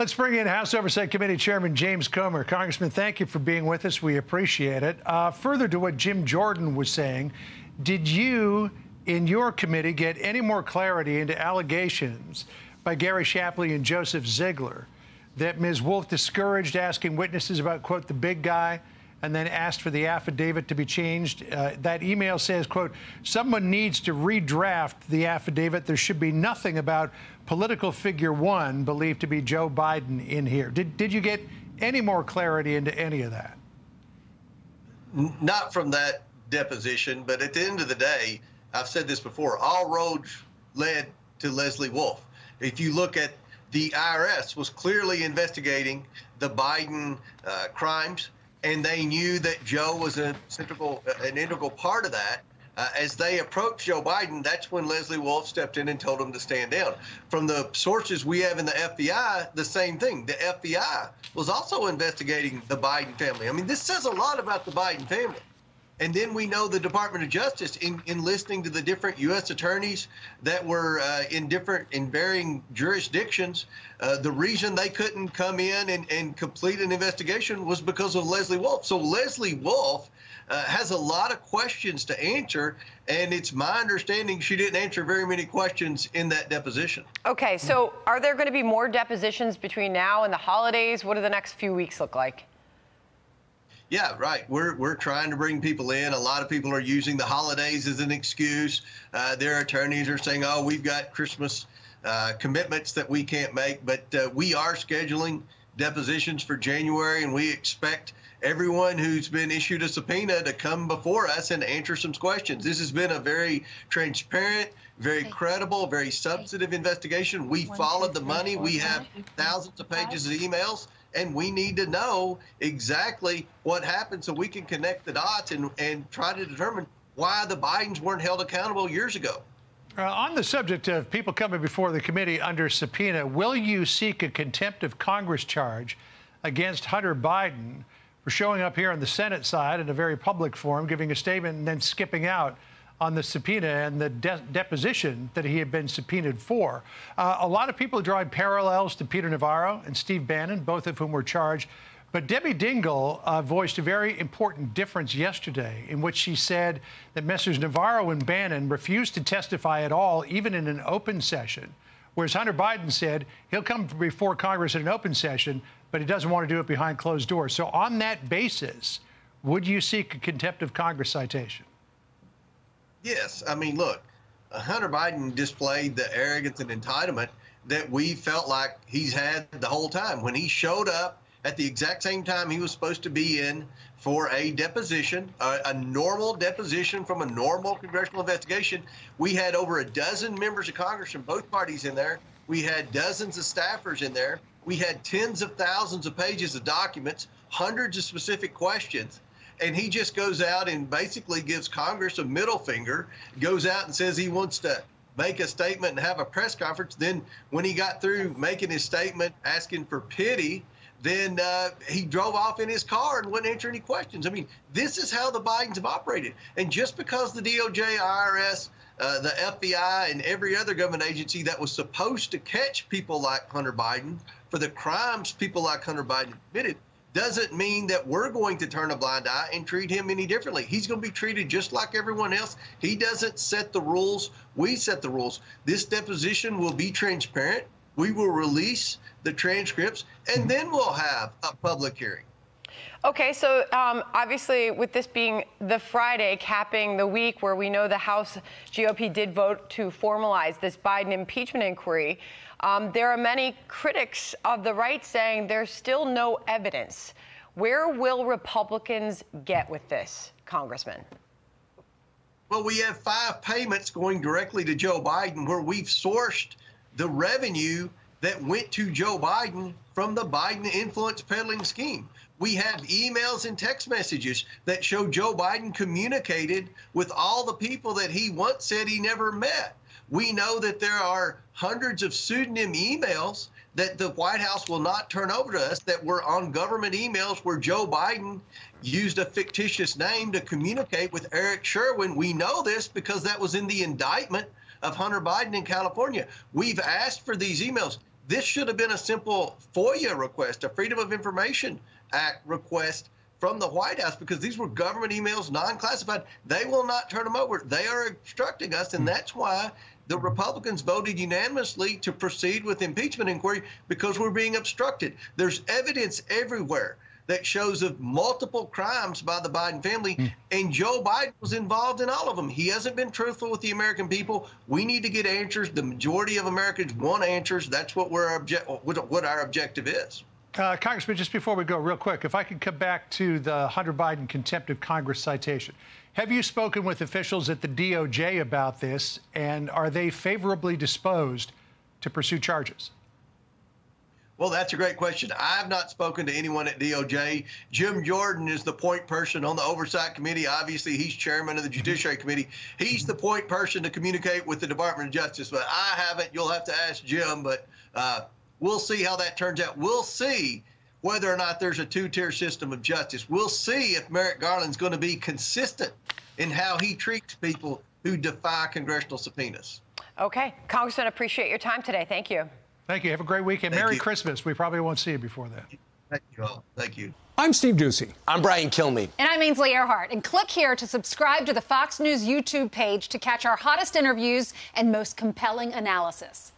Let's bring in House Oversight Committee Chairman James Comer. Congressman, thank you for being with us. We appreciate it. Further to what Jim Jordan was saying, did you, in your committee, get any more clarity into allegations by Gary Shapley and Joseph Ziegler that Ms. Wolf discouraged asking witnesses about, quote, the big guy, and then asked for the affidavit to be changed? That email says, quote, someone needs to redraft the affidavit. There should be nothing about political figure one believed to be Joe Biden in here. Did you get any more clarity into any of that? Not from that deposition, but at the end of the day, I've said this before, all roads led to Leslie Wolf. If you look at the IRS was clearly investigating the Biden crimes, and they knew that Joe was an integral part of that. As they approached Joe Biden, that's when Leslie Wolf stepped in and told him to stand down. From the sources we have in the FBI, the same thing. The FBI was also investigating the Biden family. I mean, this says a lot about the Biden family. And then we know the Department of Justice, in listening to the different U.S. attorneys that were in varying jurisdictions, the reason they couldn't come in and complete an investigation was because of Leslie Wolf. So Leslie Wolf has a lot of questions to answer, and it's my understanding she didn't answer very many questions in that deposition. Okay, so are there going to be more depositions between now and the holidays? What do the next few weeks look like? Yeah, right. We're trying to bring people in. A lot of people are using the holidays as an excuse. Their attorneys are saying, oh, we've got Christmas commitments that we can't make. But we are scheduling depositions for January, and we expect everyone who's been issued a subpoena to come before us and answer some questions. This has been a very transparent, very credible, very substantive investigation. We followed the money. We have thousands of pages of emails. And we need to know exactly what happened so we can connect the dots and try to determine why the Bidens weren't held accountable years ago. On the subject of people coming before the committee under subpoena, will you seek a contempt of Congress charge against Hunter Biden for showing up here on the Senate side in a very public forum, giving a statement, and then skipping out on the subpoena and the deposition that he had been subpoenaed for? A lot of people drawing parallels to Peter Navarro and Steve Bannon, both of whom were charged. But Debbie Dingell voiced a very important difference yesterday, in which she said that Messrs. Navarro and Bannon refused to testify at all, even in an open session, whereas Hunter Biden said he'll come before Congress in an open session, but he doesn't want to do it behind closed doors. So on that basis, would you seek a contempt of Congress citation? Yes. I mean, look, Hunter Biden displayed the arrogance and entitlement that we felt like he's had the whole time. When he showed up at the exact same time he was supposed to be in for a deposition, a normal deposition from a normal congressional investigation, we had over a dozen members of Congress from both parties in there. We had dozens of staffers in there. We had tens of thousands of pages of documents, hundreds of specific questions. And he just goes out and basically gives Congress a middle finger, goes out and says he wants to make a statement and have a press conference. Then when he got through making his statement, asking for pity, then he drove off in his car and wouldn't answer any questions. I mean, this is how the Bidens have operated. And just because the DOJ, IRS, the FBI, and every other government agency that was supposed to catch people like Hunter Biden for the crimes people like Hunter Biden committed, doesn't mean that we're going to turn a blind eye and treat him any differently. He's going to be treated just like everyone else. He doesn't set the rules. We set the rules. This deposition will be transparent. We will release the transcripts, and then we'll have a public hearing. Okay, so obviously with this being the Friday capping the week where we know the House GOP did vote to formalize this Biden impeachment inquiry, there are many critics of the right saying there's still no evidence. Where will Republicans get with this, Congressman? Well, we have 5 payments going directly to Joe Biden where we've sourced the revenue that went to Joe Biden from the Biden influence peddling scheme. We have emails and text messages that show Joe Biden communicated with all the people that he once said he never met. We know that there are hundreds of pseudonym emails that the White House will not turn over to us that were on government emails where Joe Biden used a fictitious name to communicate with Eric Sherwin. We know this because that was in the indictment of Hunter Biden in California. We've asked for these emails. This should have been a simple FOIA request, a Freedom of Information Act request from the White House, because these were government emails, non-classified. They will not turn them over. They are obstructing us, and that's why the Republicans voted unanimously to proceed with impeachment inquiry, because we're being obstructed. There's evidence everywhere that shows of multiple crimes by the Biden family, and Joe Biden was involved in all of them. He hasn't been truthful with the American people. We need to get answers. The majority of Americans want answers. That's what our objective is. Congressman, just before we go, real quick, if I could come back to the Hunter Biden contempt of Congress citation. Have you spoken with officials at the DOJ about this, and are they favorably disposed to pursue charges? Well, that's a great question. I've not spoken to anyone at DOJ. Jim Jordan is the point person on the Oversight Committee. Obviously, he's chairman of the Judiciary Committee. He's the point person to communicate with the Department of Justice. But I haven't. You'll have to ask Jim. But we'll see how that turns out. We'll see whether or not there's a two-tier system of justice. We'll see if Merrick Garland's going to be consistent in how he treats people who defy congressional subpoenas. Okay. Congressman, appreciate your time today. Thank you. Thank you. Have a great weekend. Merry Christmas. We probably won't see you before that. Thank you all. Thank you. I'm Steve Ducey. I'm Brian Kilmeade. And I'm Ainsley Earhart. And click here to subscribe to the Fox News YouTube page to catch our hottest interviews and most compelling analysis.